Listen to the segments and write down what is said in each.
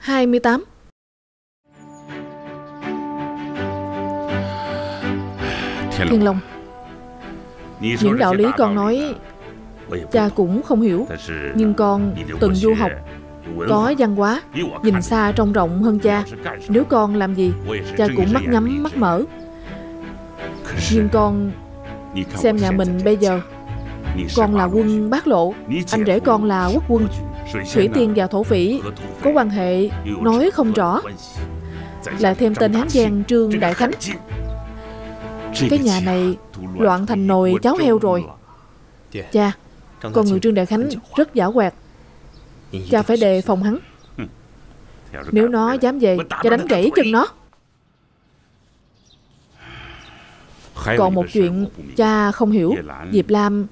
28. Thiên Long, những đạo lý con nói cha cũng không hiểu, nhưng con từng du học, có văn hóa, nhìn xa trông rộng hơn cha. Nếu con làm gì, cha cũng mắt nhắm mắt mở. Nhưng con xem nhà mình bây giờ, con là quân Bát Lộ, anh rể con là quốc quân. Thủy Tiên và Thổ Phỉ có quan hệ nói không rõ, lại thêm tên Hán Giang Trương Đại Khánh. Cái nhà này loạn thành nồi cháo heo rồi. Cha, con người Trương Đại Khánh rất giả hoạt, cha phải đề phòng hắn. Nếu nó dám về, cha đánh gãy chân nó. Còn một chuyện cha không hiểu, Diệp Lam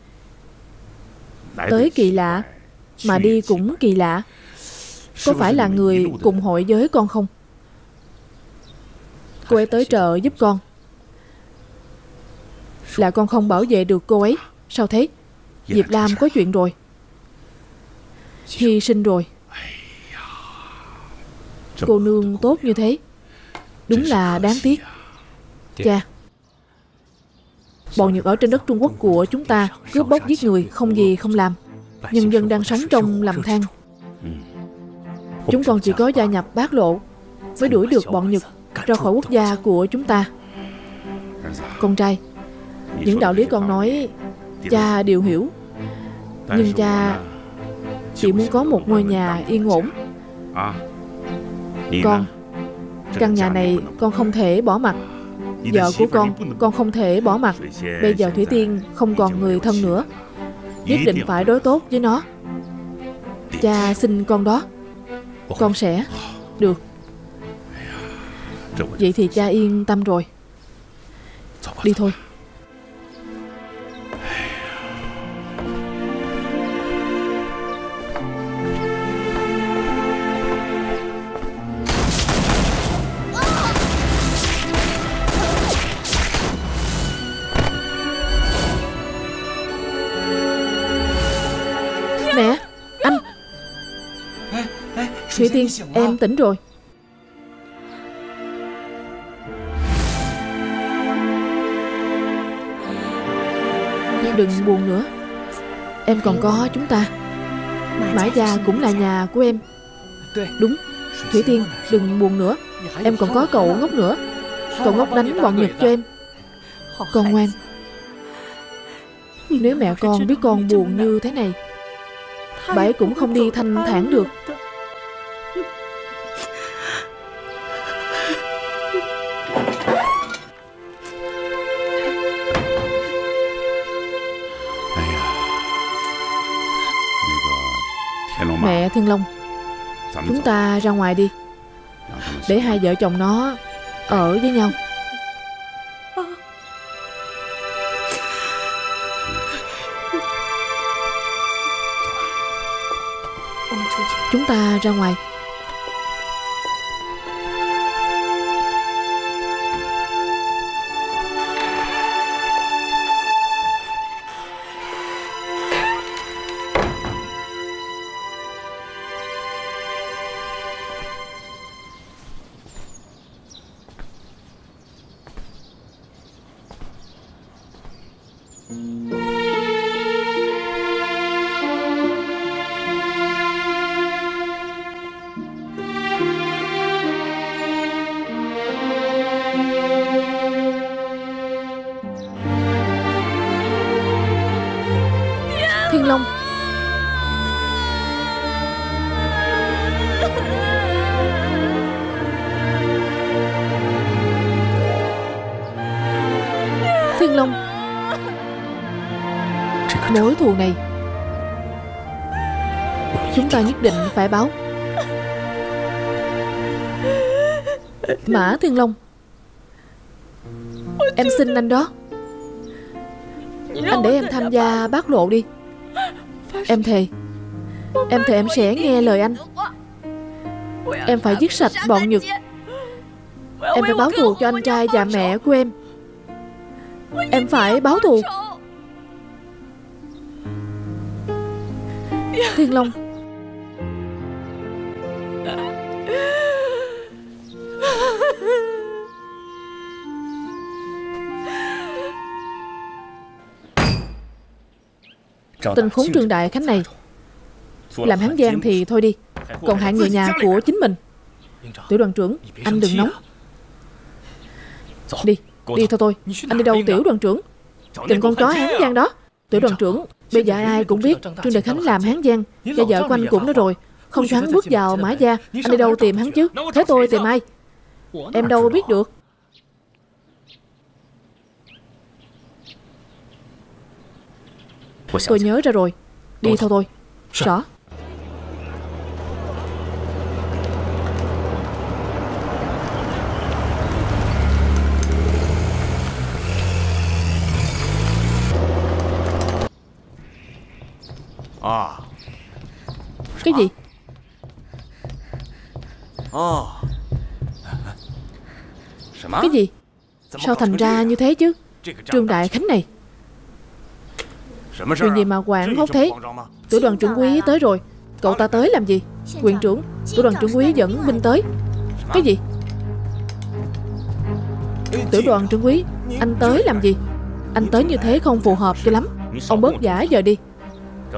tới kỳ lạ mà đi cũng kỳ lạ. Có phải là người cùng hội với con không? Cô ấy tới chợ giúp con, là con không bảo vệ được cô ấy. Sao thế? Diệp Lam có chuyện rồi, hy sinh rồi. Cô nương tốt như thế, đúng là đáng tiếc. Cha, bọn Nhật ở trên đất Trung Quốc của chúng ta cướp bóc giết người, không gì không làm. Nhân dân đang sống trong lầm than. Chúng con chỉ có gia nhập Bát Lộ mới đuổi được bọn Nhật ra khỏi quốc gia của chúng ta. Con trai, những đạo lý con nói cha đều hiểu, nhưng cha chỉ muốn có một ngôi nhà yên ổn. Con, căn nhà này con không thể bỏ mặc. Vợ của con không thể bỏ mặc. Bây giờ Thủy Tiên không còn người thân nữa, nhất định phải đối tốt với nó. Cha xin con đó. Con sẽ được. Vậy thì cha yên tâm rồi. Đi thôi. Thủy Tiên, em tỉnh rồi. Đừng buồn nữa, em còn có chúng ta. Mã gia cũng là nhà của em. Đúng, Thủy Tiên, đừng buồn nữa, em còn có cậu Ngốc nữa. Cậu Ngốc đánh bọn Nhật cho em. Con ngoan. Nếu mẹ con biết con buồn như thế này, bà ấy cũng không đi thanh thản được. Mẹ Thiên Long, chúng ta ra ngoài đi, để hai vợ chồng nó ở với nhau. Chúng ta ra ngoài. Mối thù này chúng ta nhất định phải báo. Mã Thiên Long, em xin anh đó. Anh để em tham gia Bát Lộ đi. Em thề, em thề em sẽ nghe lời anh. Em phải giết sạch bọn Nhật. Em phải báo thù cho anh trai và mẹ của em. Em phải báo thù. Thiên Long. Tình huống Trương Đại Khánh này làm hắn gian thì thôi đi, còn hại người nhà của chính mình. Tiểu đoàn trưởng, anh đừng nóng. Đi, đi theo tôi. Anh đi đâu tiểu đoàn trưởng? Tìm con chó hán gian đó. Tiểu đoàn trưởng, bây giờ ai cũng biết Trương Đại Khánh làm hán gian, và vợ của anh cũng nói rồi, không cho hắn bước vào mã gia. Anh đi đâu tìm hắn chứ? Thế tôi tìm ai? Em đâu biết được. Tôi nhớ ra rồi. Đi theo tôi. Rõ. Cái gì? Cái gì? Sao thành ra như thế chứ? Trương Đại Khánh này. Chuyện gì mà hoảng hốt thế? Tiểu đoàn trưởng quý tới rồi. Cậu ta tới làm gì? Quyền trưởng, tiểu đoàn trưởng quý dẫn binh tới. Cái gì? Tiểu đoàn trưởng quý, anh tới làm gì? Anh tới như thế không phù hợp cho lắm. Ông bớt giả giờ đi.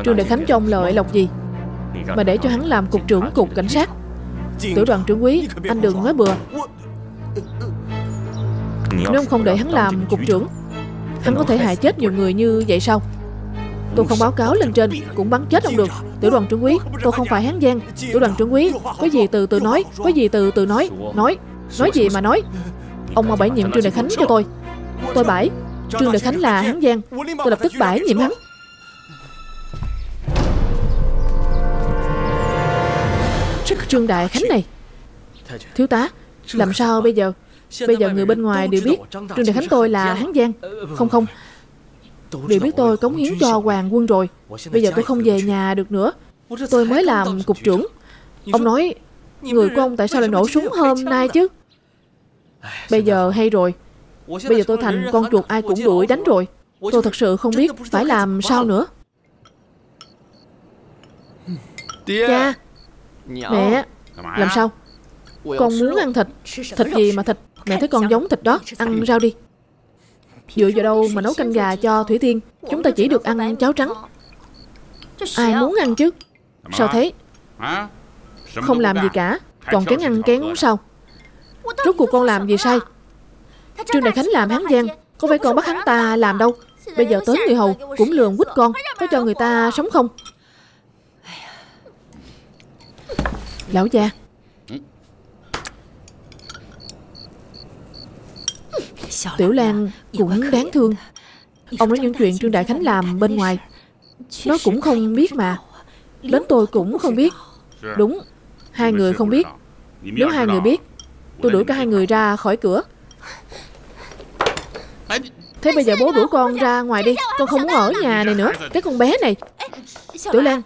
Trương Đại Khánh cho ông lợi lộc gì mà để cho hắn làm cục trưởng cục cảnh sát? Tiểu đoàn trưởng quý, anh đừng nói bừa. Nếu ông không để hắn làm cục trưởng, hắn có thể hại chết nhiều người như vậy sao? Tôi không báo cáo lên trên cũng bắn chết ông được. Tiểu đoàn trưởng quý, tôi không phải hán gian. Tiểu đoàn trưởng quý, có gì từ từ nói. Có gì từ từ nói. Nói gì mà nói. Ông mà bãi nhiệm Trương Đại Khánh cho tôi. Tôi bãi Trương Đại Khánh là hán gian, tôi lập tức bãi nhiệm hắn. Trương Đại Khánh này. Thiếu tá, làm sao bây giờ? Bây giờ người bên ngoài đều biết Trương Đại Khánh tôi là hán gian. Không không, đều biết tôi cống hiến cho hoàng quân rồi. Bây giờ tôi không về nhà được nữa. Tôi mới làm cục trưởng. Ông nói người của ông tại sao lại nổ súng hôm nay chứ? Bây giờ hay rồi. Bây giờ tôi thành con chuột ai cũng đuổi đánh rồi. Tôi thật sự không biết phải làm sao nữa. Cha, mẹ, làm sao? Con muốn ăn thịt. Thịt gì mà thịt? Mẹ thấy con giống thịt đó. Ăn rau đi. Dựa vào đâu mà nấu canh gà cho Thủy Tiên? Chúng ta chỉ được ăn cháo trắng. Ai muốn ăn chứ? Sao thế? Không làm gì cả, còn kén ăn kén uống sao? Rốt cuộc con làm gì sai? Trương Đại Khánh làm hán gian, có phải con bắt hắn ta làm đâu. Bây giờ tới người hầu cũng lường quýt con, có cho người ta sống không? Lão già. Tiểu Lan cũng đáng thương. Ông nói những chuyện Trương Đại Khánh làm bên ngoài, nó cũng không biết mà. Đến tôi cũng không biết. Đúng, hai người không biết. Nếu hai người biết, tôi đuổi cả hai người ra khỏi cửa. Thế bây giờ bố đuổi con ra ngoài đi, con không muốn ở nhà này nữa. Cái con bé này. Tiểu Lan,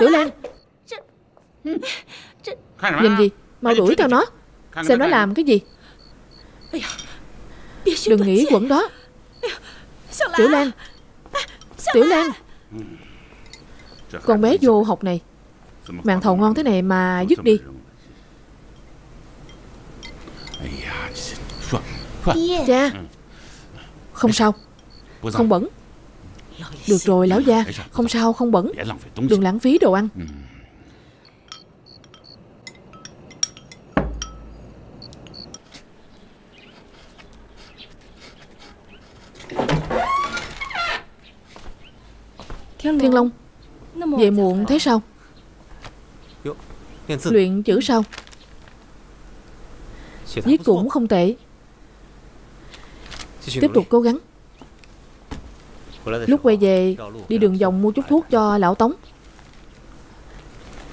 Tiểu Lan. Nhìn gì? Mau đuổi theo nó, xem nó làm cái gì. Đừng nghĩ quẩn đó. Tiểu Lan, Tiểu Lan. Con bé vô học này. Màn thầu ngon thế này mà dứt đi. Cha, không sao, không bẩn. Được rồi lão gia, không sao, không bẩn. Đừng lãng phí đồ ăn. Thiên Long, về muộn thế sao? Luyện chữ sao? Viết cũng không tệ. Tiếp tục cố gắng. Lúc quay về đi đường vòng mua chút thuốc cho lão Tống.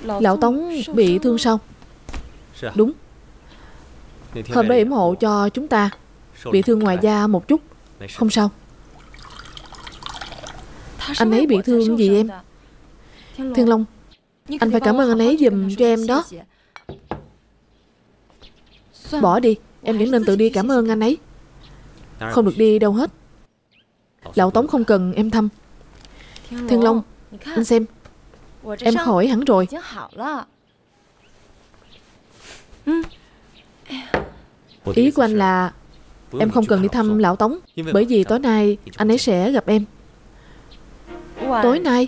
Lão Tống bị thương sao? Đúng. Hôm đó yểm hộ cho chúng ta, bị thương ngoài da một chút. Không sao. Anh ấy bị thương gì em? Thiên Long, anh phải cảm ơn anh ấy giùm cho em đó. Bỏ đi, em vẫn nên tự đi cảm ơn anh ấy. Không được đi đâu hết. Lão Tống không cần em thăm. Thiên Long, anh xem, em khỏi hẳn rồi. Ý của anh là em không cần đi thăm lão Tống, bởi vì tối nay anh ấy sẽ gặp em. Tối nay?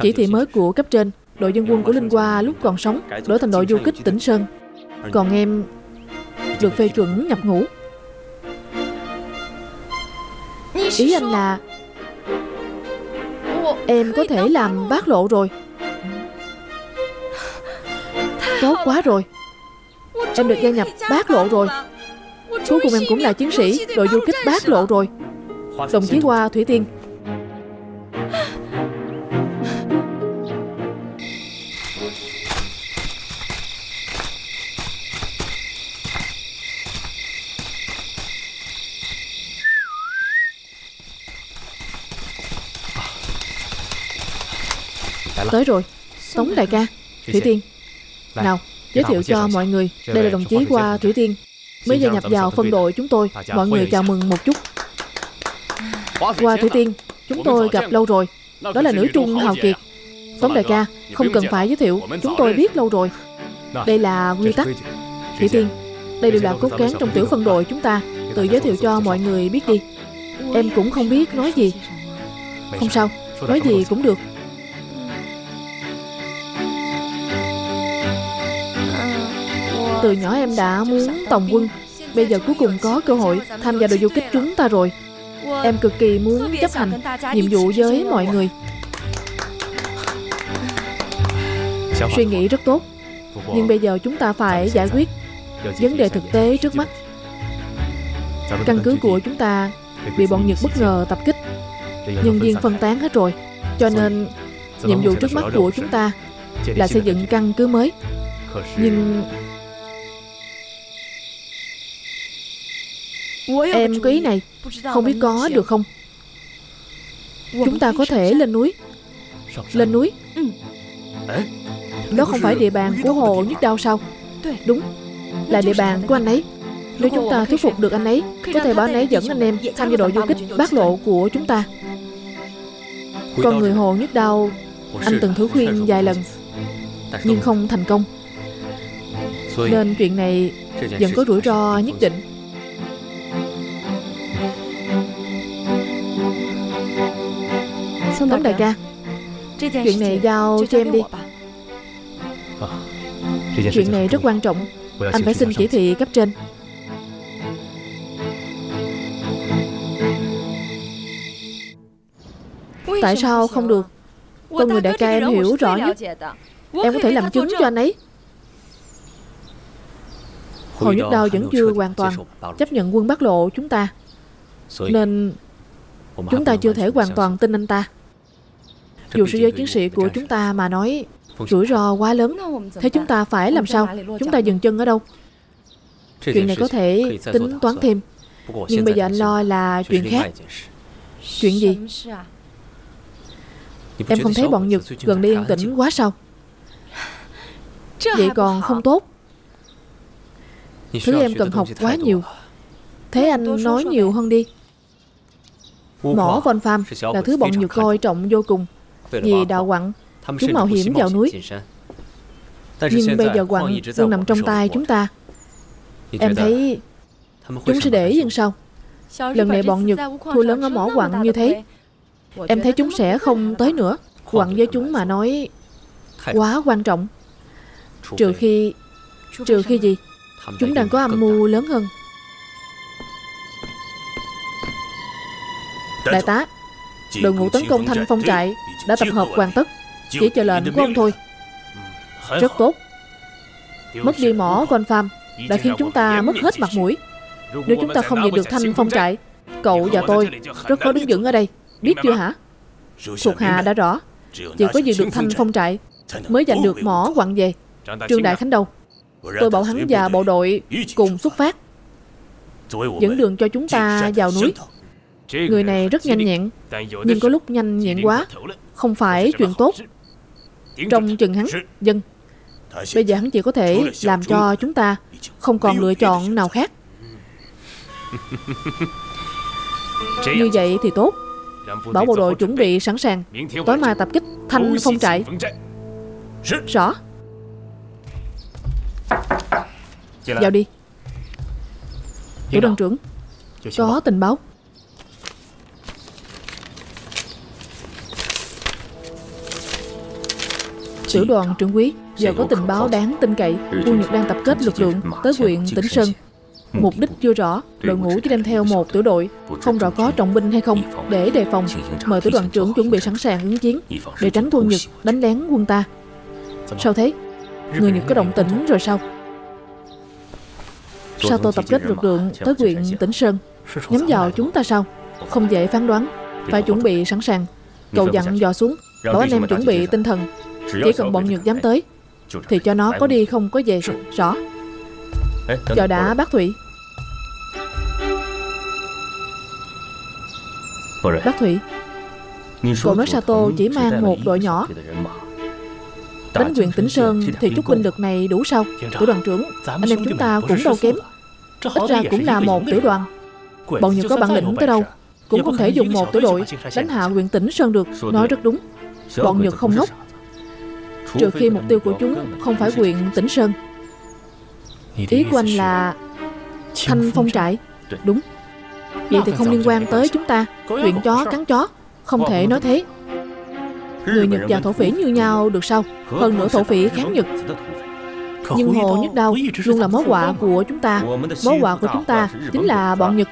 Chỉ thị mới của cấp trên, đội dân quân của Linh Hoa lúc còn sống đổi thành đội du kích tỉnh Sơn. Còn em được phê chuẩn nhập ngũ. Ý anh là em có thể làm bát lộ rồi. Tốt quá rồi, em được gia nhập bát lộ rồi. Cuối cùng em cũng là chiến sĩ đội du kích bát lộ rồi. Đồng chí Hoa Thủy Tiên, tới rồi. Tống đại ca, Thủy Tiên, nào giới thiệu cho mọi người, đây là đồng chí Hoa Thủy Tiên mới gia nhập vào phân đội chúng tôi. Mọi người chào mừng một chút. Hoa Thủy Tiên, chúng tôi gặp lâu rồi. Đó là nữ trung hào kiệt. Tống đại ca, không cần phải giới thiệu, chúng tôi biết lâu rồi. Đây là quy tắc. Thủy Tiên, đây đều là cốt cán trong tiểu phân đội chúng ta. Tự giới thiệu cho mọi người biết đi. Em cũng không biết nói gì. Không sao, nói gì cũng được. Từ nhỏ em đã muốn tòng quân. Bây giờ cuối cùng có cơ hội tham gia đội du kích chúng ta rồi. Em cực kỳ muốn chấp hành nhiệm vụ với mọi người. Suy nghĩ rất tốt. Nhưng bây giờ chúng ta phải giải quyết vấn đề thực tế trước mắt. Căn cứ của chúng ta bị bọn Nhật bất ngờ tập kích. Nhân viên phân tán hết rồi. Cho nên nhiệm vụ trước mắt của chúng ta là xây dựng căn cứ mới. Nhưng em có ý này, không biết có được không? Chúng ta có thể lên núi. Lên núi? Đó không phải địa bàn của Hồ Nhức Đào sao? Đúng, là địa bàn của anh ấy. Nếu chúng ta thuyết phục được anh ấy, có thể bảo anh ấy dẫn anh em tham gia đội du kích bát lộ của chúng ta. Con người Hồ Nhức Đào, anh từng thử khuyên vài lần, nhưng không thành công. Nên chuyện này vẫn có rủi ro nhất định. Tống đại ca, chuyện này giao cho em đi. Chuyện này rất quan trọng. Anh phải xin chỉ thị cấp trên. Tại sao không được? Con người đại ca em hiểu rõ nhất. Em có thể làm chứng cho anh ấy. Hồ Nhức Đào vẫn chưa hoàn toàn chấp nhận quân Bắc Lộ chúng ta. Nên chúng ta chưa thể hoàn toàn tin anh ta. Dù so với chiến sĩ của chúng ta mà nói, rủi ro quá lớn. Thế chúng ta phải làm sao? Chúng ta dừng chân ở đâu? Chuyện này có thể tính toán thêm. Nhưng bây giờ anh lo là chuyện khác. Chuyện gì? Em không thấy bọn Nhật gần đây yên tĩnh quá sao? Vậy còn không tốt. Thứ em cần học quá nhiều. Thế anh nói nhiều hơn đi. Mỏ von farm là thứ bọn Nhật coi trọng vô cùng. Vì đào quặng, chúng mạo hiểm vào núi. Nhưng bây giờ quặng luôn nằm trong tay chúng ta. Em thấy chúng sẽ để dân sau. Lần này bọn Nhật thua lớn ở mỏ quặng như thế, em thấy chúng sẽ không tới nữa. Quặng với chúng mà nói quá quan trọng. Trừ khi gì? Chúng đang có âm mưu lớn hơn. Đại tá, đội ngũ tấn công Thanh Phong Trại đã tập hợp hoàn tất. Chỉ chờ lệnh của ông thôi. Rất tốt. Mất đi mỏ von farm đã khiến chúng ta mất hết mặt mũi. Nếu chúng ta không diệt được Thanh Phong Trại, cậu và tôi rất khó đứng vững ở đây. Biết chưa hả? Thuộc hạ đã rõ. Chỉ có diệt được Thanh Phong Trại mới giành được mỏ quặng về. Trương Đại Khánh đâu? Tôi bảo hắn và bộ đội cùng xuất phát, dẫn đường cho chúng ta vào núi. Người này rất nhanh nhẹn, nhưng có lúc nhanh nhẹn quá không phải chuyện tốt. Trong chừng hắn dân. Bây giờ hắn chỉ có thể làm cho chúng ta không còn lựa chọn nào khác. Như vậy thì tốt. Bảo bộ đội chuẩn bị sẵn sàng. Tối mai tập kích Thanh Phong Trại. Rõ. Vào đi. Tiểu đoàn trưởng, có tình báo. Tiểu đoàn trưởng quý, giờ có tình báo đáng tin cậy. Quân Nhật đang tập kết lực lượng tới huyện Tĩnh Sơn. Mục đích chưa rõ, đội ngũ chỉ đem theo một tiểu đội, không rõ có trọng binh hay không. Để đề phòng, mời tiểu đoàn trưởng chuẩn bị sẵn sàng ứng chiến, để tránh quân Nhật đánh lén quân ta. Sao thế? Người Nhật có động tĩnh rồi sao? Sao tôi tập kết lực lượng tới huyện Tĩnh Sơn? Nhắm vào chúng ta sao? Không dễ phán đoán, phải chuẩn bị sẵn sàng. Cậu dặn dò xuống, bảo anh em chuẩn bị tinh thần. Chỉ cần bọn Nhật dám tới thì cho nó có đi không có về. Rõ. Chờ đã bác Thủy. Bác Thủy, cậu nói Sato chỉ mang một đội nhỏ đến huyện Tĩnh Sơn thì chút binh lực này đủ sao? Tiểu đoàn trưởng, anh em chúng ta cũng đâu kém, ít ra cũng là một tiểu đoàn. Bọn Nhật có bản lĩnh tới đâu cũng không thể dùng một tiểu đội đánh hạ huyện Tĩnh Sơn được. Nói rất đúng, bọn Nhật không ngốc, trừ khi mục tiêu của chúng không phải huyện Tĩnh Sơn. Ý của anh là Thanh Phong Trại? Đúng. Vậy thì không liên quan tới chúng ta. Chuyện chó cắn chó, không thể nói thế. Người Nhật và thổ phỉ như nhau được sao? Hơn nữa thổ phỉ kháng Nhật. Nhưng Hồ Nhức Đào luôn là mối họa của chúng ta. Mối họa của chúng ta chính là bọn Nhật.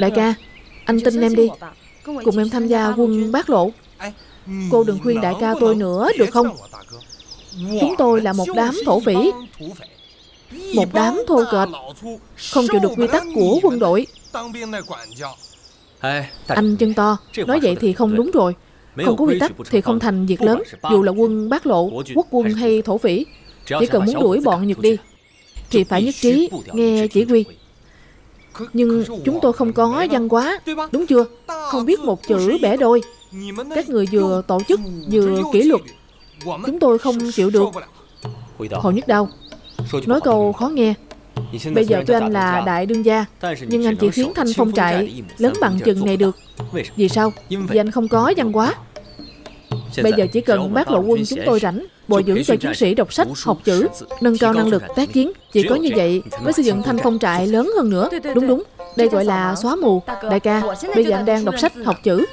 Đại ca, anh tin em đi, cùng em tham gia quân Bát Lộ. Cô đừng khuyên đại ca tôi nữa được không? Chúng tôi là một đám thổ phỉ, một đám thô kệch, không chịu được quy tắc của quân đội. Anh chân to, nói vậy thì không đúng rồi. Không có quy tắc thì không thành việc lớn. Dù là quân Bát Lộ, quốc quân hay thổ phỉ, chỉ cần muốn đuổi bọn Nhật đi thì phải nhất trí nghe chỉ huy. Nhưng chúng tôi không có văn hóa, đúng chưa? Không biết một chữ bẻ đôi. Các người vừa tổ chức vừa kỷ luật, chúng tôi không chịu được. Hồ Nhức Đào, nói câu khó nghe, bây giờ tuy anh là đại đương gia, nhưng anh chỉ khiến Thanh Phong Trại lớn bằng chừng này được. Vì sao? Vì anh không có văn hóa. Bây giờ chỉ cần Bát Lộ quân chúng tôi rảnh, bồi dưỡng cho chiến sĩ đọc sách, học chữ, nâng cao năng lực tác chiến. Chỉ có như vậy mới xây dựng Thanh Phong Trại lớn hơn nữa. Đúng đúng, đây gọi là xóa mù. Đại ca, bây giờ anh đang đọc sách, học chữ.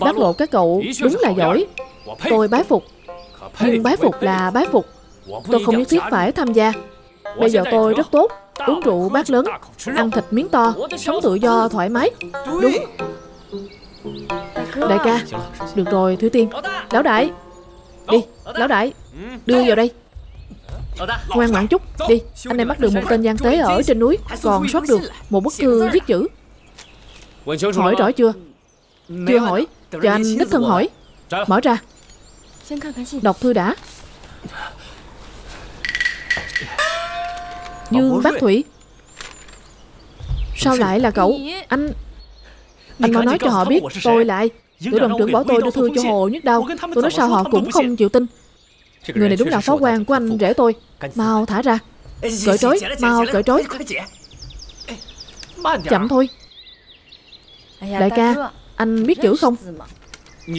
Bác Lộ các cậu đúng là giỏi, tôi bái phục. Nhưng bái phục là bái phục, tôi không nhất thiết phải tham gia. Bây giờ tôi rất tốt, uống rượu bát lớn, ăn thịt miếng to, sống tự do thoải mái. Đúng. Đại ca, được rồi Thủy Tiên. Lão đại, đi, lão đại, đưa vào đây. Ngoan ngoãn chút, đi. Anh em bắt được một tên gian tế ở trên núi, còn sót được một bức thư viết chữ. Hỏi rõ chưa? Chưa hỏi, cho anh đích thân hỏi. Mở ra, đọc thư đã. Dương Bác Thủy, sao lại là cậu? Anh mau nói cho họ biết tôi là ai. Tiểu đoàn trưởng bảo tôi đưa thư cho Hồ Nhức Đào. Tôi nói sao họ cũng không chịu tin. Người này đúng là phó quan của anh rể tôi. Mau thả ra. Cởi trói, mau cởi trói. Chậm thôi. Đại ca, anh biết chữ không?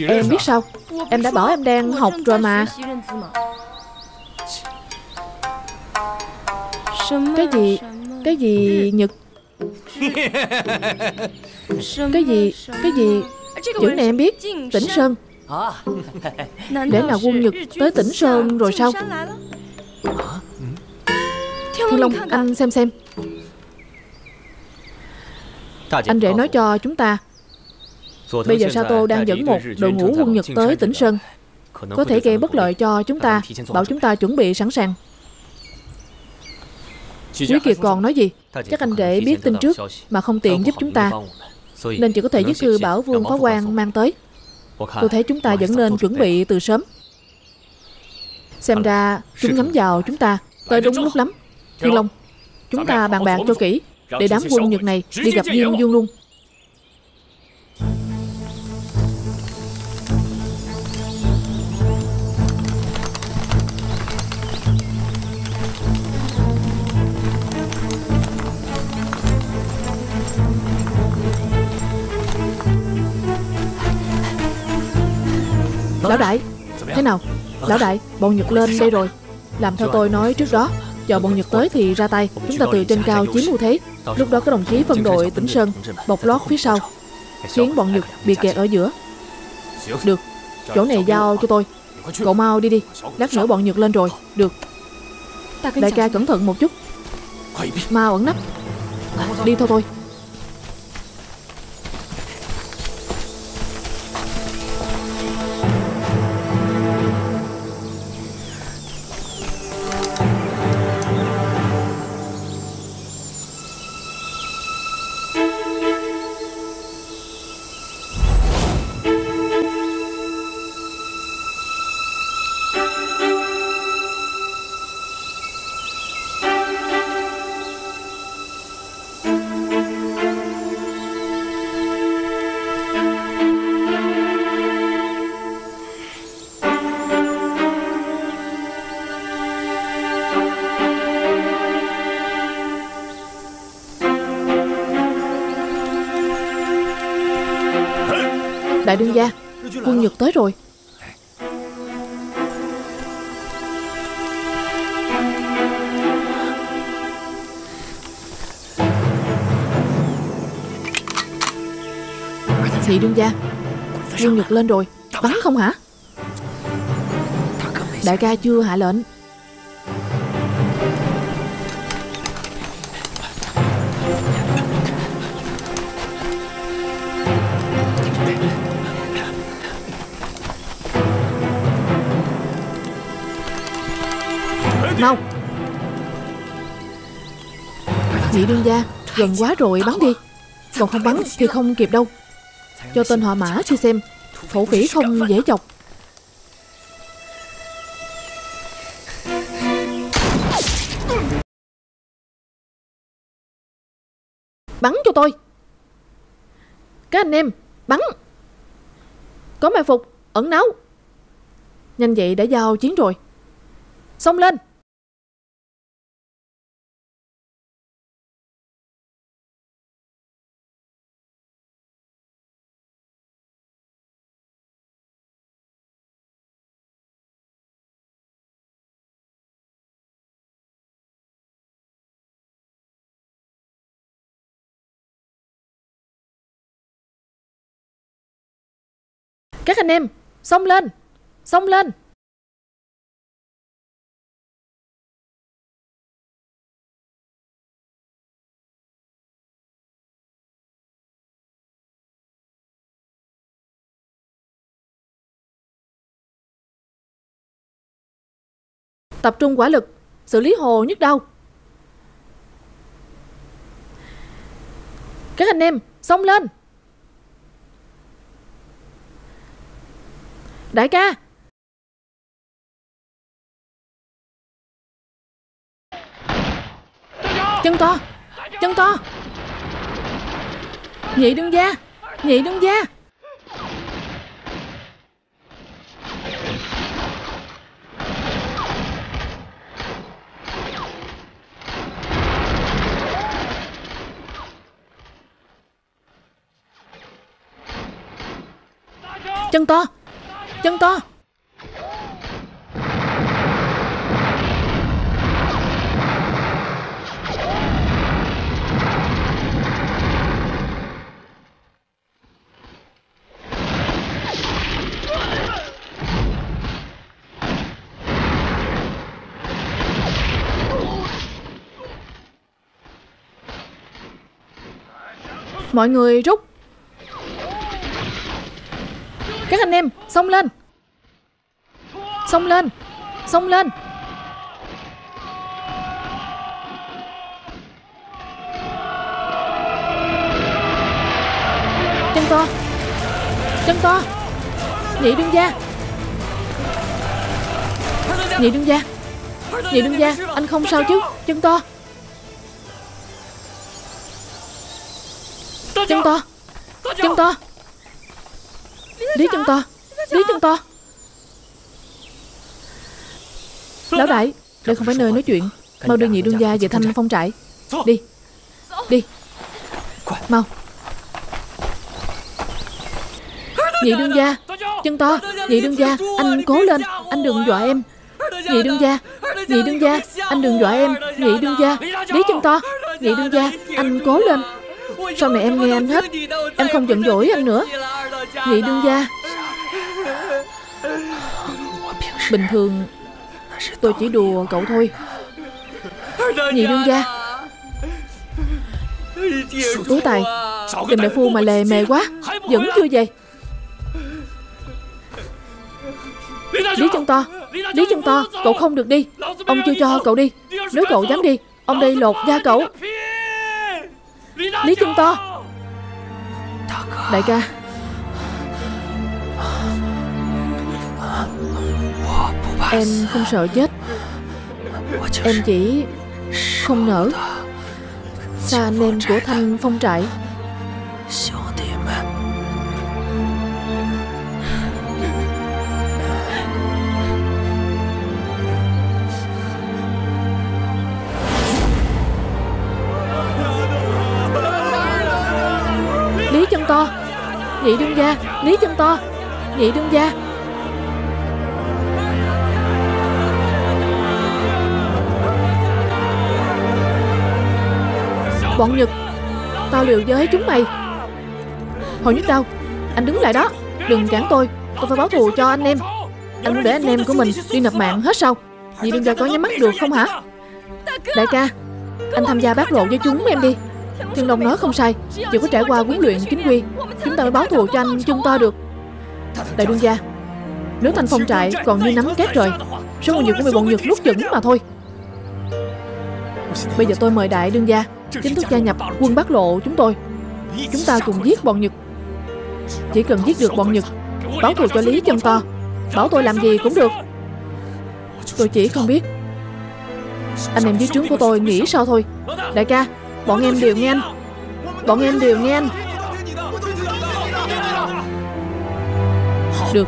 Em biết sao? Em đã bảo em đang học rồi mà. Cái gì Nhật? Cái gì chữ này em biết. Tĩnh Sơn. Để là quân Nhật tới Tĩnh Sơn rồi sao? Thiên Long, anh xem. Anh rể nói cho chúng ta, bây giờ Sato đang dẫn một đội ngũ quân Nhật tới Tĩnh Sơn, có thể gây bất lợi cho chúng ta, bảo chúng ta chuẩn bị sẵn sàng. Quý Kiệt còn nói gì? Chắc anh rể biết tin trước mà không tiện giúp chúng ta, nên chỉ có thể viết thư bảo Vương Phó Quan mang tới. Tôi thấy chúng ta vẫn nên chuẩn bị từ sớm. Xem ra chúng nhắm vào chúng ta, tới đúng lúc lắm. Thiên Long, chúng ta bàn bạc cho kỹ, để đám quân Nhật này đi gặp Diêm Vương luôn. Lão đại, thế nào? Lão đại, bọn Nhật lên đây rồi. Làm theo tôi nói trước đó, chờ bọn Nhật tới thì ra tay. Chúng ta từ trên cao chiếm ưu thế. Lúc đó các đồng chí phân đội Tĩnh Sơn bọc lót phía sau, khiến bọn Nhật bị kẹt ở giữa. Được, chỗ này giao cho tôi. Cậu mau đi đi, lát nữa bọn Nhật lên rồi. Được. Đại ca cẩn thận một chút. Mau ẩn nấp. Đi thôi tôi. Đại đương gia, quân Nhật tới rồi. Thị đương gia, quân Nhật lên rồi. Bắn không hả? Đại ca chưa hạ lệnh. Mau! Vị đương gia, gần quá rồi, bắn đi. Còn không bắn thì không kịp đâu. Cho tên họ Mã chưa xem, thổ phỉ không dễ chọc. Bắn cho tôi! Các anh em, bắn! Có mai phục, ẩn náu. Nhanh vậy đã giao chiến rồi. Xông lên! Các anh em, xông lên! Xông lên! Tập trung hỏa lực, xử lý Hồ Nhức Đào. Các anh em, xông lên! Đại ca! Chân to! Chân to! Nhị đương gia! Nhị đương gia! Chân to! Chân to! Mọi người rút! Các anh em, xông lên! Xông lên! Xông lên! Chân to! Chân to! Nhị đương gia! Nhị đương gia! Nhị đương gia, anh không sao chứ? Chân to! Chân to! Chân to! Lý Chân to! Lý Chân to! Lão đại, đây không phải nơi nói chuyện. Mau đưa nhị đương gia về Thanh Phong trại. Đi! Đi! Mau! Nhị đương gia! Chân to! Nhị đương gia, anh cố lên, anh đừng dọa em. Nhị đương gia, nhị đương gia, anh đừng dọa em. Nhị đương gia, lý chân to. Nhị đương gia, anh cố lên. Sau này em nghe anh hết, em không giận dỗi anh nữa. Nhị đương gia, bình thường tôi chỉ đùa cậu thôi. Nhị đương gia, Tú Tài, tìm đại phu mà lề mề quá, vẫn chưa về. Lý Chân To, Lý Chân To, cậu không được đi. Ông chưa cho cậu đi. Nếu cậu dám đi, ông đây lột da cậu. Lý Chân To. Đại ca, em không sợ chết. Em chỉ không nỡ xa anh em của Thanh Phong Trại. Lý Chân To, nhị đương gia, Lý Chân To, nhị đương gia. Bọn Nhật, tao liều với chúng mày. Hồ Nhức Đào, anh đứng lại đó, đừng cản tôi. Tôi phải báo thù cho anh em. Anh muốn để anh em của mình đi nộp mạng hết sao? Nhị đương gia có nhắm mắt được không hả? Đại ca, anh tham gia bác lộ với chúng em đi. Thiên Long nói không sai, chỉ có trải qua huấn luyện chính quy, chúng ta mới báo thù cho anh Chân To được. Đại đương gia, nếu Thanh Phong Trại còn như nắm két rồi, số người nhiều của bọn Nhật lúc chừng mà thôi. Bây giờ tôi mời đại đương gia chính thức gia nhập quân Bắc Lộ chúng tôi. Chúng ta cùng giết bọn Nhật. Chỉ cần giết được bọn Nhật, báo thù cho Lý Chân To. Bảo tôi làm gì cũng được. Tôi chỉ không biết anh em dưới trướng của tôi nghĩ sao thôi. Đại ca, bọn em đều nghe anh. Bọn em đều nghe anh. Được.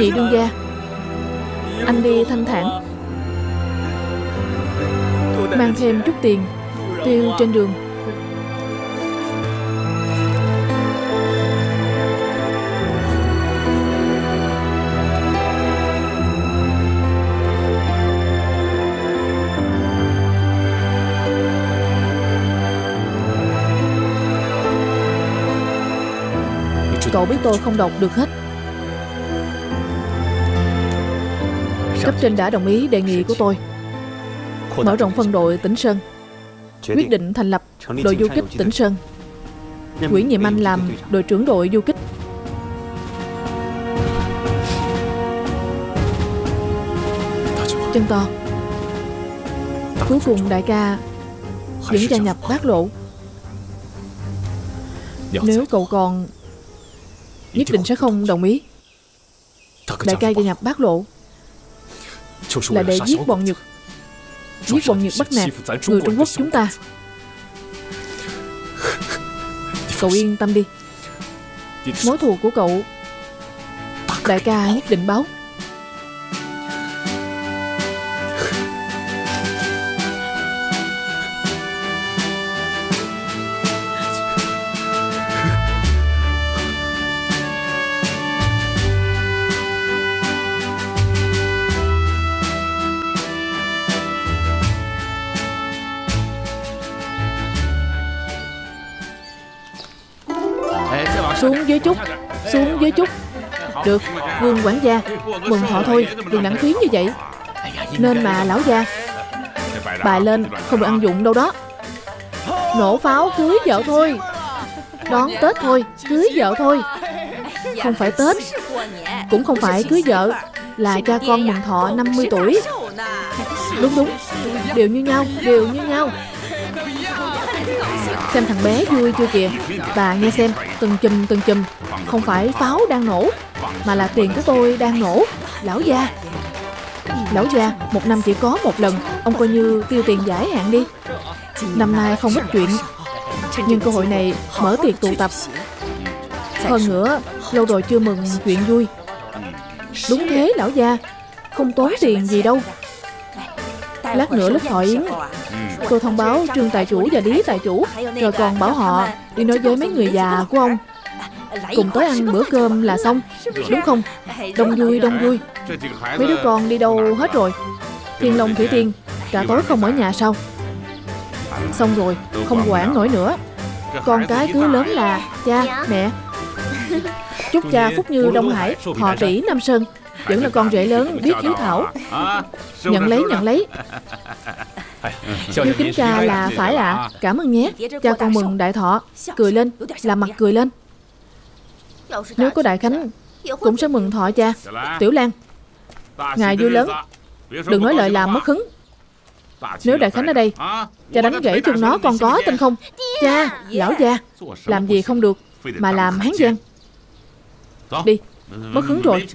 Nhị đương gia, anh đi thanh thản, mang thêm chút tiền tiêu trên đường. Cậu biết tôi không đọc được hết. Cấp trên đã đồng ý đề nghị của tôi, mở rộng phân đội tỉnh Sơn, quyết định thành lập đội du kích tỉnh Sơn. Nguyễn Nhiệm Anh làm đội trưởng đội du kích. Chân To, cuối cùng đại ca vẫn gia nhập Bác Lộ. Nếu cậu còn, nhất định sẽ không đồng ý. Đại ca gia nhập Bác Lộ là để giết bọn Nhật, giết bọn Nhật bắt nạt người Trung Quốc chúng ta. Cậu yên tâm đi, mối thù của cậu đại ca nhất định báo. Xuống dưới chút, xuống dưới chút. Được, Vương quản gia, mừng thọ thôi, đừng lãng phí như vậy. Nên mà lão gia, bài lên không được ăn dụng đâu đó. Nổ pháo cưới vợ thôi, đón Tết thôi, cưới vợ thôi. Không phải Tết, cũng không phải cưới vợ, là cha con mừng thọ 50 tuổi. Đúng đúng, đều như nhau, đều như nhau. Xem thằng bé vui chưa kìa. Và nghe xem, từng chùm, không phải pháo đang nổ, mà là tiền của tôi đang nổ. Lão gia, lão gia, một năm chỉ có một lần, ông coi như tiêu tiền giải hạn đi. Năm nay không ít chuyện, nhưng cơ hội này mở tiệc tụ tập. Hơn nữa, lâu rồi chưa mừng chuyện vui. Đúng thế lão gia, không tốn tiền gì đâu. Lát nữa lúc hội yến, tôi thông báo Trương Tài Chủ và Lý Tài Chủ, rồi còn bảo họ đi nói với mấy người già của ông, cùng tới ăn bữa cơm là xong. Đúng không? Đông vui, đông vui. Mấy đứa con đi đâu hết rồi? Thiên Long Thủy Tiên cả tối không ở nhà sao? Xong rồi, không quản nổi nữa. Con cái cứ lớn là cha, mẹ. Chúc cha phúc như Đông Hải, họ tỷ Nam Sơn. Vẫn là con rể lớn biết hiếu thảo. Nhận lấy, nhận lấy. Hiếu kính cha là phải ạ. Cảm ơn nhé. Cha con mừng đại thọ. Cười lên, làm mặt cười lên. Nếu có đại khánh cũng sẽ mừng thọ cha. Tiểu Lan, ngài vui lớn, đừng nói lời làm mất hứng. Nếu đại khánh ở đây, cha đánh gãy chân nó còn có tên không? Cha, lão gia, làm gì không được mà làm hán gian. Đi, mất hứng rồi.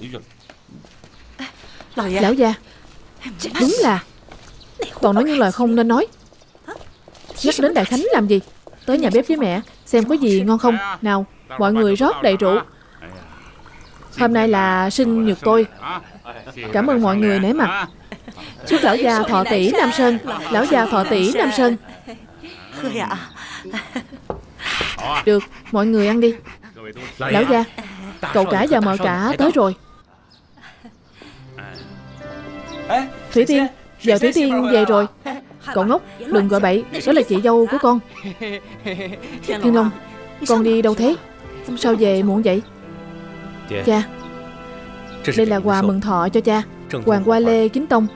Lão gia, đúng là toàn nói những lời không nên nói. Nhắc đến đại khánh làm gì? Tới nhà bếp với mẹ, xem có gì ngon không. Nào, mọi người rót đầy rượu. Hôm nay là sinh nhật tôi. Cảm ơn mọi người nể mặt. Chúc lão gia thọ tỷ Nam Sơn. Lão gia thọ tỷ Nam Sơn. Được, mọi người ăn đi. Lão gia, cậu cả và mợ cả tới rồi. Thủy Tiên, giờ Thủy Tiên về rồi. Cậu ngốc, đừng gọi bậy, đó là chị dâu của con. Thiên Long, con đi đâu thế? Sao về muộn vậy? Cha, đây là quà mừng thọ cho cha. Hoàng Hoa Lê Chính Tông,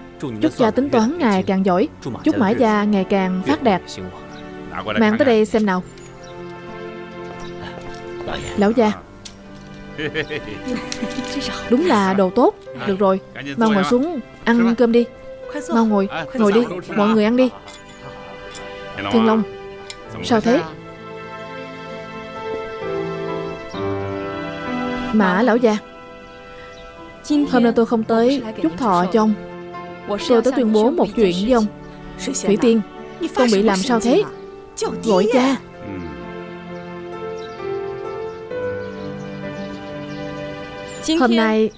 chúc cha tính toán ngày càng giỏi, chúc mãi cha ngày càng phát đạt. Mang tới đây xem nào. Lão gia, đúng là đồ tốt. Được rồi, mau ngồi xuống ăn cơm đi. Mau ngồi, ngồi đi, mọi người ăn đi. Thiên Long, sao thế? Mã lão gia, hôm nay tôi không tới chúc thọ cho ông. Tôi tới tuyên bố một chuyện với ông. Thủy Tiên, con bị làm sao thế? Gọi cha. Hôm nay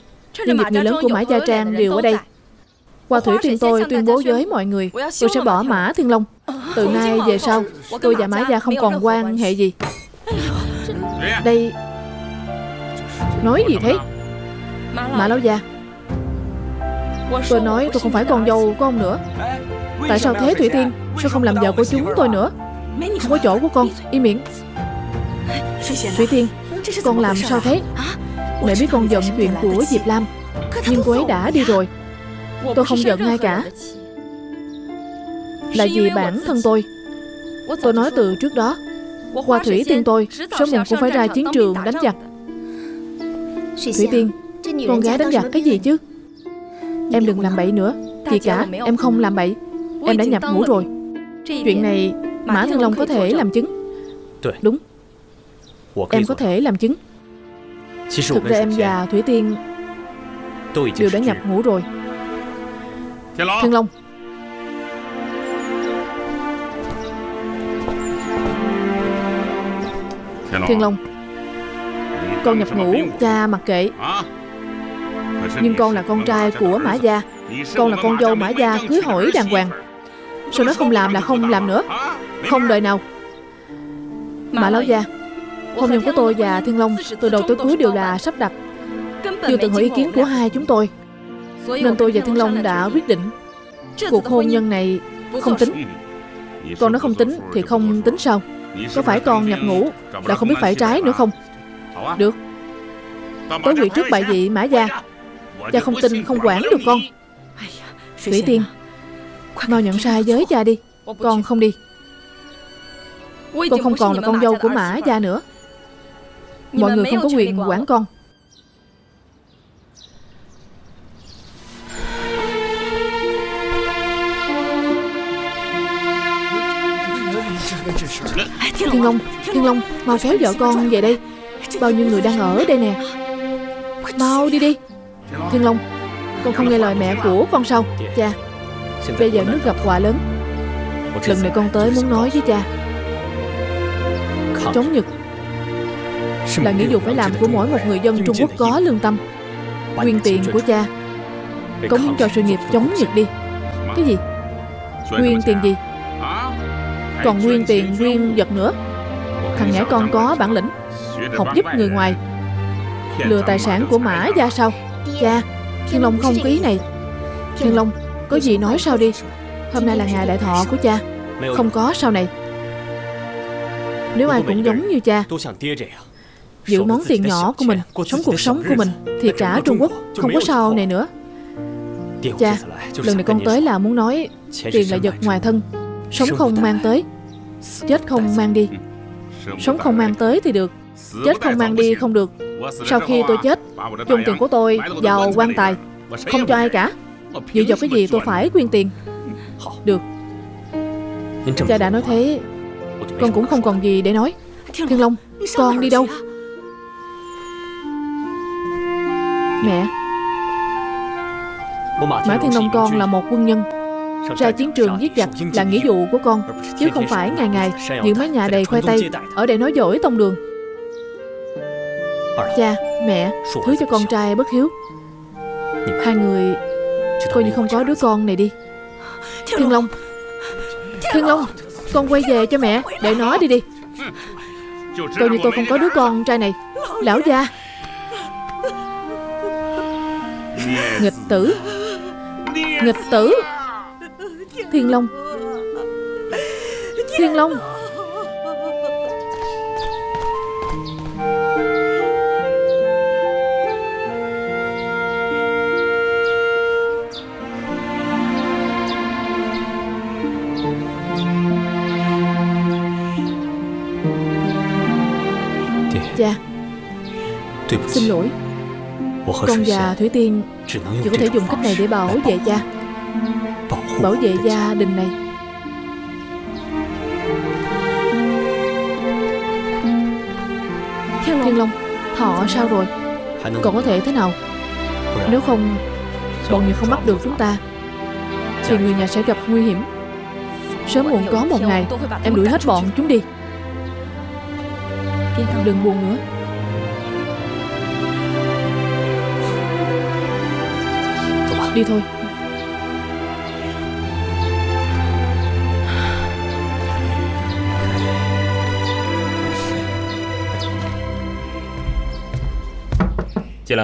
nhân dịp người lớn của Mã Gia Trang đều ở đây. Hoa Thủy Tiên tôi tuyên bố với mọi người, tôi sẽ bỏ Mã Thiên Long. Từ nay về sau, tôi và Mã Gia không còn quan hệ gì. Đây, nói gì thế? Mã lão gia, tôi nói tôi không phải con dâu của ông nữa. Tại sao thế Thủy Tiên? Sao không làm vợ của chúng tôi nữa? Không có chỗ của con, im miệng. Thủy Tiên, con làm sao thế? Mẹ biết con giận chuyện của Diệp Lam, nhưng cô ấy đã đi rồi. Tôi không giận ai cả, là vì bản thân tôi. Tôi nói từ trước đó, Hoa Thủy Tiên tôi sớm muộn cũng phải ra chiến trường đánh giặc. Thủy Tiên, con gái đánh giặc cái gì chứ? Em đừng làm bậy nữa. Chị cả, em không làm bậy. Em đã nhập ngũ rồi. Chuyện này Mã Thiên Long có thể làm chứng. Đúng, em có thể làm chứng. Thực ra em và Thủy Tiên đều đã nhập ngũ rồi. Thiên Long, Thiên Long, con nhập ngũ, cha mặc kệ. Nhưng con là con trai của Mã Gia, con là con dâu Mã Gia, cưới hỏi đàng hoàng. Sao nó không làm là không làm nữa? Không đời nào. Mã lão gia, hôn nhân của tôi và Thiên Long từ đầu tới cuối đều là sắp đặt, chưa từng hỏi ý kiến của hai chúng tôi. Nên tôi và Thiên Long đã quyết định cuộc hôn nhân này không tính. Con nó không tính thì không tính sao? Có phải con nhập ngũ đã không biết phải trái nữa không? Được, tối quỵ trước bại vị Mã Gia, cha không tin không quản được con. Thủy Tiên, mau nhận sai với cha đi. Con không đi. Con không còn là con dâu của Mã Gia nữa. Mọi người không có quyền quản con. Thiên Long, mau kéo vợ con về đây. Bao nhiêu người đang ở đây nè. Mau đi đi. Thiên Long, con không nghe lời mẹ của con sao? Cha, bây giờ nước gặp họa lớn. Lần này con tới muốn nói với cha, chống Nhật là nghĩa vụ phải làm của mỗi một người dân Trung Quốc có lương tâm. Nguyên tiền của cha cống hiến cho sự nghiệp chống Nhật đi. Cái gì? Nguyên tiền gì? Còn nguyên tiền nguyên vật nữa. Thằng nhãi con có bản lĩnh, học giúp người ngoài, lừa tài sản của Mã gia sao? Cha, Thiên Long không có ý này. Thiên Long, có gì nói sao đi. Hôm nay là ngày đại thọ của cha. Không có sau này. Nếu ai cũng giống như cha, giữ món tiền nhỏ của mình, sống cuộc sống của mình, thì cả Trung Quốc không có sau này nữa. Cha, lần này con tới là muốn nói, tiền là vật ngoài thân, sống không mang tới, chết không mang đi. Sống không mang tới thì được, chết không mang đi không được. Sau khi tôi chết, dùng tiền của tôi vào quan tài, không cho ai cả. Dựa vào cái gì tôi phải quyên tiền? Được. Cha đã nói thế, con cũng không còn gì để nói. Thiên Long, con đi đâu? Mẹ, Mã Thiên Long con là một quân nhân, ra chiến trường giết giặc là nghĩa vụ của con, chứ không phải ngày ngày những mái nhà đầy khoai tây ở để nói dối tông đường. Cha, mẹ, thứ cho con trai bất hiếu. Hai người coi như không có đứa con này đi. Thiên Long, Thiên Long, con quay về cho mẹ, để nó đi đi. Coi như tôi không có đứa con trai này. Lão gia, nghịch tử, nghịch tử. Thiên Long, Thiên Long. Cha, xin lỗi, con và Thủy Tiên chỉ có thể dùng cách này để bảo vệ cha, bảo vệ gia đình này. Thiên Long, thọ sao rồi? Còn có thể thế nào? Nếu không, bọn người không bắt được chúng ta thì người nhà sẽ gặp nguy hiểm. Sớm muộn có một ngày em đuổi hết bọn chúng đi. Đừng buồn nữa. Đi thôi.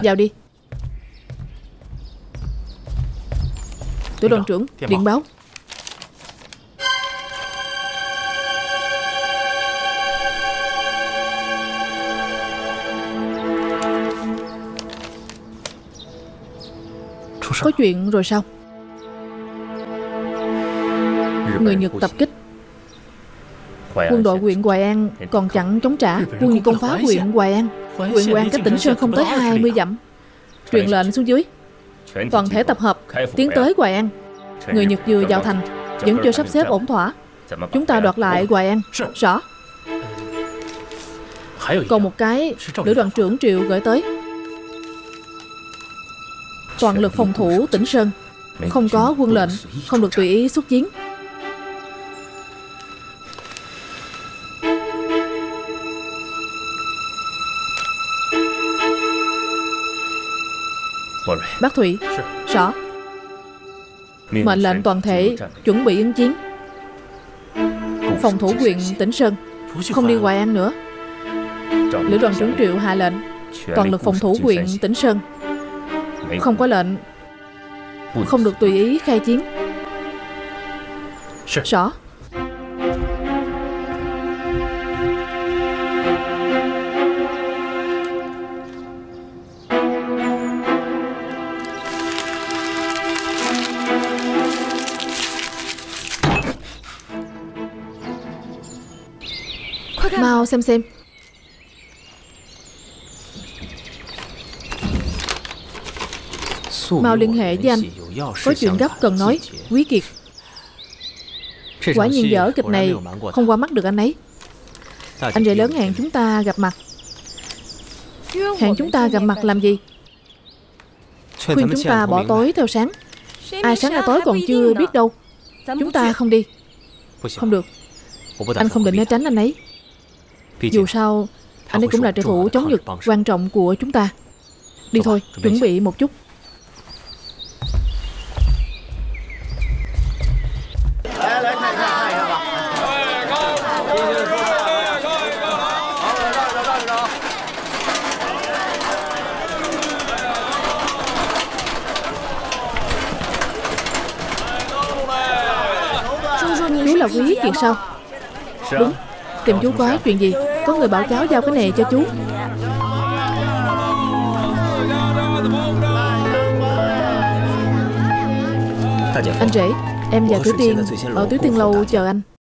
Vào đi. Tiểu đoàn trưởng, điện báo. Có chuyện rồi sao? Người Nhật tập kích quân đội huyện Hoài An, còn chặn chống trả. Quân Nhật công phá huyện Hoài An. Huyện Hoài An cách tỉnh Sơn không tới 20 dặm. Truyền lệnh xuống dưới, toàn thể tập hợp tiến tới Hoài An. Người Nhật vừa vào thành vẫn chưa sắp xếp ổn thỏa. Chúng ta đoạt lại Hoài An. Rõ. Còn một cái lữ đoàn trưởng Triệu gửi tới, toàn lực phòng thủ tỉnh Sơn, không có quân lệnh, không được tùy ý xuất chiến. Bác Thủy, rõ. Mệnh lệnh toàn thể chuẩn bị ứng chiến, phòng thủ huyện tỉnh Sơn, không đi Hoài An nữa. Lữ đoàn trưởng Triệu hạ lệnh, toàn lực phòng thủ huyện tỉnh Sơn. Không có lệnh, không được tùy ý khai chiến. Rõ. Mau xem. Mau liên hệ với anh, có chuyện gấp cần nói. Quý Kiệt, quả nhiên dở kịch này không qua mắt được anh ấy. Anh rể lớn hẹn chúng ta gặp mặt. Hẹn chúng ta gặp mặt làm gì? Khuyên chúng ta bỏ tối theo sáng. Ai sáng ra tối còn chưa biết đâu. Chúng ta không đi. Không được. Anh không định né tránh anh ấy. Dù sao anh ấy cũng là trợ thủ chống giật quan trọng của chúng ta. Đi thôi, chuẩn bị một chút. Chú là Quý chuyện sao? Đúng, tìm chú quá chuyện gì? Có người bảo cháu giao cái này cho chú. Anh rể, em và Thủy Tiên ở Thủy Tiên lâu chờ anh.